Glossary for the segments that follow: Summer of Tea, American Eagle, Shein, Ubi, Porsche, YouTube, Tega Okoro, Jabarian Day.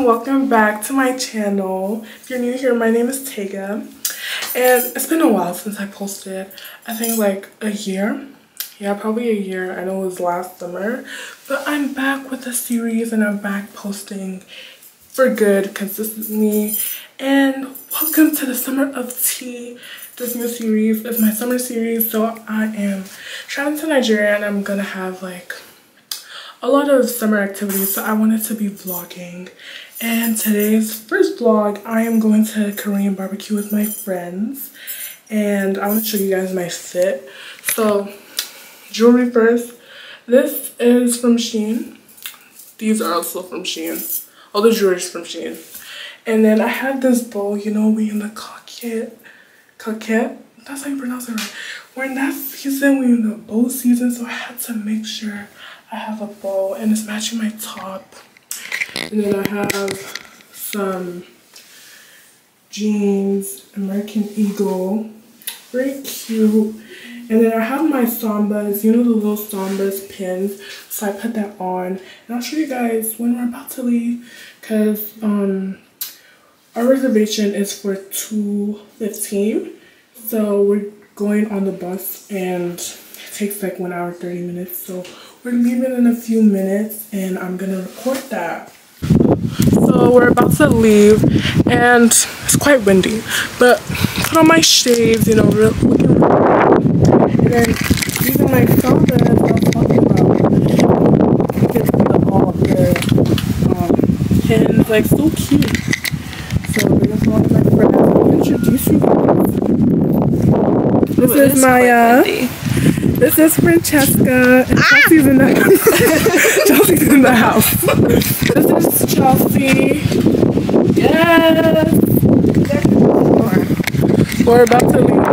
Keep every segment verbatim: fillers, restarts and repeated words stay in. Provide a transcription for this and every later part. Welcome back to my channel. If you're new here, my name is Tega, and it's been a while since I posted. I think like a year. Yeah, probably a year. I know it was last summer, but I'm back with a series and I'm back posting for good, consistently. And welcome to the Summer of Tea. This new series is my summer series, so I am traveling to Nigeria and I'm gonna have like a lot of summer activities, so I wanted to be vlogging. And today's first vlog, I am going to Korean barbecue with my friends, and I want to show you guys my fit. So, jewelry first. This is from Shein. These are also from Shein. All the jewelry is from Shein. And then I had this bow, you know, we in the coquette, coquette. That's how you pronounce it right. We're in that season, we're in the bow season, so I had to make sure I have a bow and it's matching my top. And then I have some jeans, American Eagle, very cute. And then I have my sambas, you know, the little sambas pins. So I put that on, and I'll show you guys when we're about to leave, because um, our reservation is for two fifteen. So we're going on the bus and it takes like one hour thirty minutes. So we're leaving in a few minutes and I'm gonna record that. So we're about to leave and it's quite windy, but put on my shades, you know, real, looking real. And then these are my sambas I was talking about. You can see all of their um, pins, like so cute. So we're gonna go with my friends. I'll introduce you guys. This Ooh, is Maya. This is Francesca, and ah! Chelsea's in the house. Chelsea's in the house. This is Chelsea. Yes! We're about to leave.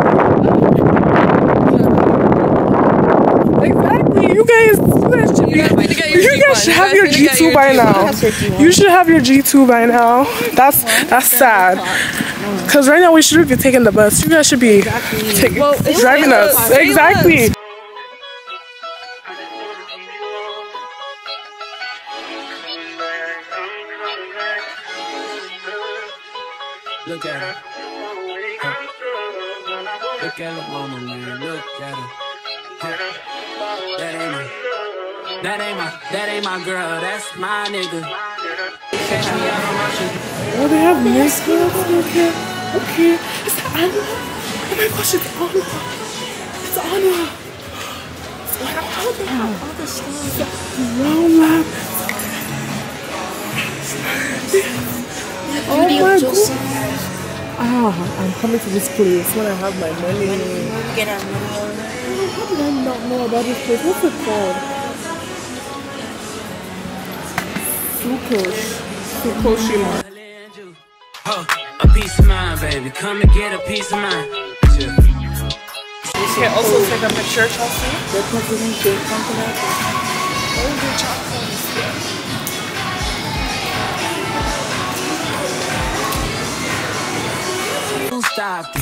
Exactly, you guys, you guys, you guys, you guys should have your G two by now. You should have your G two by now. That's, that's sad. Because right now we shouldn't be taking the bus. You guys should be exactly. well, driving us. Looks, exactly. Looks. Look at her. Huh. Look at her mama, man. Look at her. Huh. That ain't my, that ain't my, that ain't my girl. That's my nigga. Catch me out on my shit. Oh, they have nice girls over here. Okay. Is that Anna? Oh my gosh, it's Anna. It's Anna. Wow, they have all the stars. Round lap. Oh my gosh. Ah, I'm coming to this place when I have my money. Get our money. How did I not know about this place? What's it called? Sukosh. Sukoshima. Oh, a piece of mine, baby. Come and get a piece of mine. You can also take a picture, Chelsea. Definitely take something like that. Don't stop it.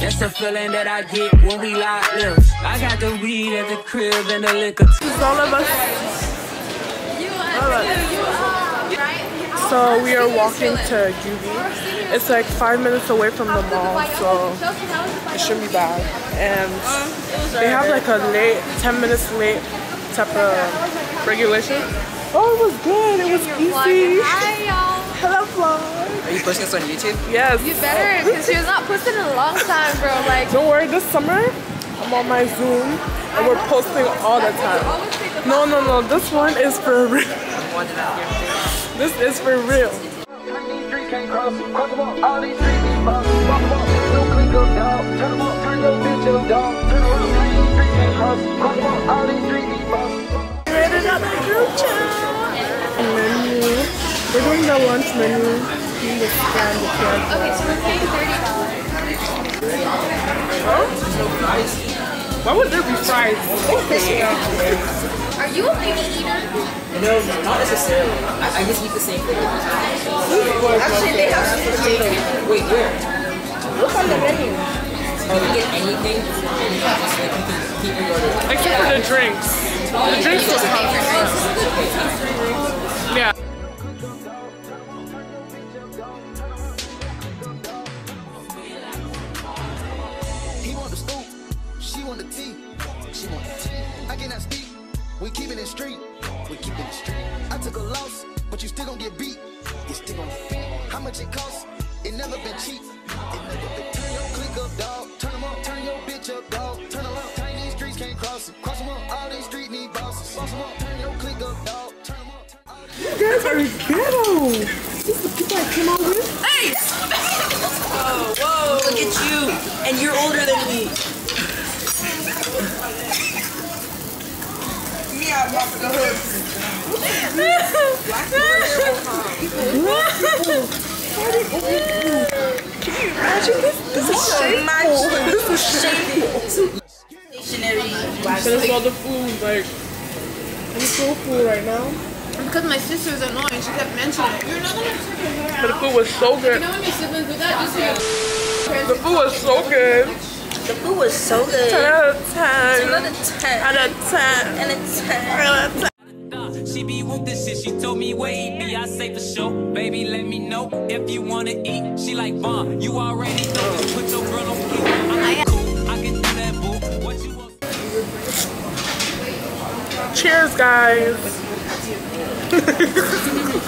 That's a feeling that I get when we lock lips. I got the weed at the crib and the liquor. It's all of us. You are. So we are walking to Ubi. It's like five minutes away from the mall, so it shouldn't be bad. And they have like a late, ten minutes late type of regulation. Oh, it was good. It was easy. Hi, y'all. Hello, vlog. Are you posting this on YouTube? Yes. You better, because she was not posting in a long time, bro. Like, don't worry, this summer I'm on my Zoom and we're posting all the time. No, no, no. This one is for real. This is for real. We're doing the lunch menu. Okay, so we're paying thirty dollars. Why would there be fries? Are you You a picky eater? No, not necessarily. I, I just eat the same thing. Actually, they have sushi chicken. Wait, where? Look on the menu. Oh, you get anything? I keep for the drinks. The drinks was hot. Yeah. He want the scoop. She want the tea. She want the tea. I cannot speak. We keep it in street, we keep it in street. I took a loss, but you still gon' get beat. You still gon' get beat. How much it costs? It never been cheap. It never been. Turn your click up, dog. Turn them up, turn your bitch up, dog. Turn them up, turn these streets can't cross them. Cross them up, all these streets need bosses. Cross them up, turn your click up, dog. Turn them up, turn all these. You guys are ghetto. These the people I came out with. Hey! Oh, whoa! Look at you, and you're older than me. I'm off the hood. Black Can you imagine this? This is shameful. This is shameful. Stationary. But it's all the food. Like, I'm so full right now. Because my sister was annoying. She kept mentioning it. You're not gonna check your hair out. But the food was so good. You know when your siblings do that? Just your. The food was so good. The food was so good. ten out of ten. ten out of ten. And a ten. She be with this shit. She told me, wait, be I say for sure. Baby, let me know if you want to eat. She like, Mom, you already know. Just put your girl on food. I'm cool. I can do that, boo. What you want? Cheers, guys.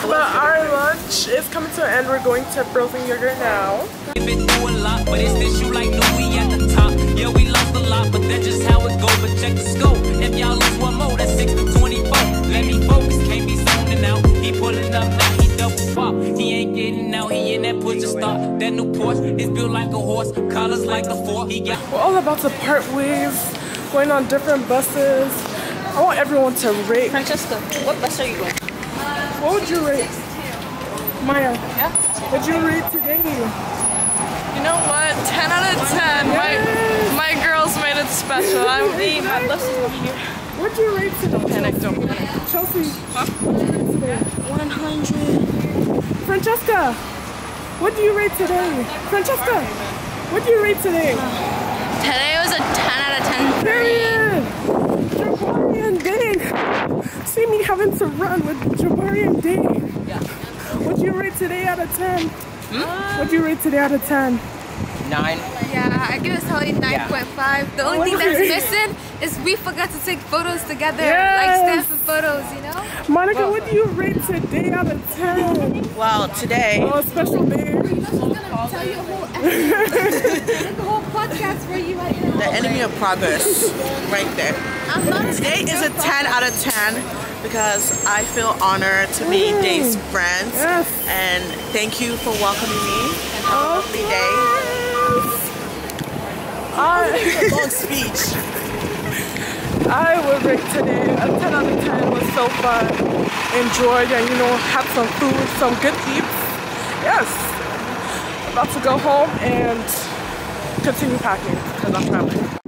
But our lunch is coming to an end. We're going to frozen yogurt now. If it do a lot, but it's this you like Louis at the top. Yeah, we lost a lot, but that's just how it goes. But check the scope. If y'all lose one more, that's six to twenty-four. Let me focus, can't be zoning out. He pulling up now, he double pop. He ain't getting out, he in that push to stop. That new Porsche is built like a horse, collars like a fork. He got. We're all about to part ways, going on different buses. I want everyone to rate. Francesca, what bus are you on? What would you rate? Maya, yeah? What'd you rate today? You know what? ten out of ten. Yes. My my girls made it special. I'm eating. My lips is over here. What'd you rate today? Don't panic, don't panic. Chelsea, huh? What'd you rate today? one hundred. Francesca, what do you rate today? Francesca, what do you rate today? Uh, today was a ten out of ten. Period. Jabarian Day! See me having to run with Jabarian Day. Yeah. What'd you rate today out of ten? Hmm? Um, What'd you rate today out of ten? nine. Yeah, I give it a solid nine point five. Yeah. The only what thing that's missing is we forgot to take photos together. Yes. Like staff photos, you know? Monica, well, what do you rate today out of ten? Well, today... Oh, special day. I'm just going to tell you a whole episode. The whole podcast for you right now. The enemy of progress. Right there. I'm not today is a ten out of ten. Because I feel honored to be mm. Day's friends. Yes. And thank you for welcoming me and have oh, a lovely yes. day. I, long speech. I would rate today a ten out of ten. It was so fun. Enjoyed and you know, had some food, some good eats. Yes. About to go home and continue packing because I'm traveling.